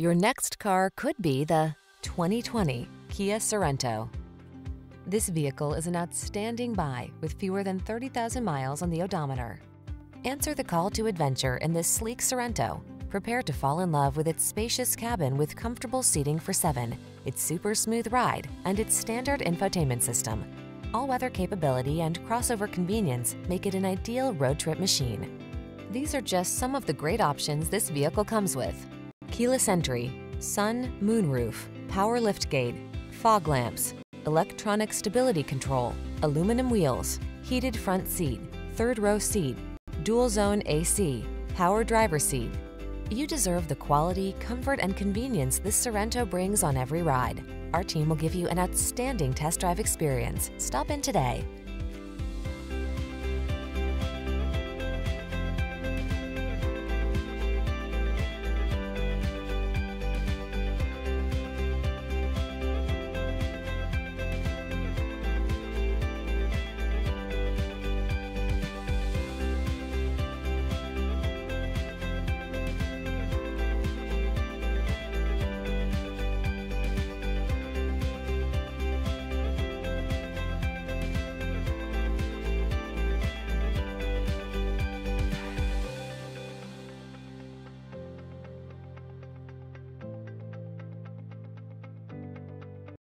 Your next car could be the 2020 Kia Sorento. This vehicle is an outstanding buy with fewer than 30,000 miles on the odometer. Answer the call to adventure in this sleek Sorento. Prepare to fall in love with its spacious cabin with comfortable seating for 7, its super smooth ride, and its standard infotainment system. All-weather capability and crossover convenience make it an ideal road trip machine. These are just some of the great options this vehicle comes with: keyless entry, sun, moonroof, power liftgate, fog lamps, electronic stability control, aluminum wheels, heated front seat, third row seat, dual zone AC, power driver seat. You deserve the quality, comfort, and convenience this Sorento brings on every ride. Our team will give you an outstanding test drive experience. Stop in today.